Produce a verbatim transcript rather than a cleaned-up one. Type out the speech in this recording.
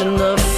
Enough.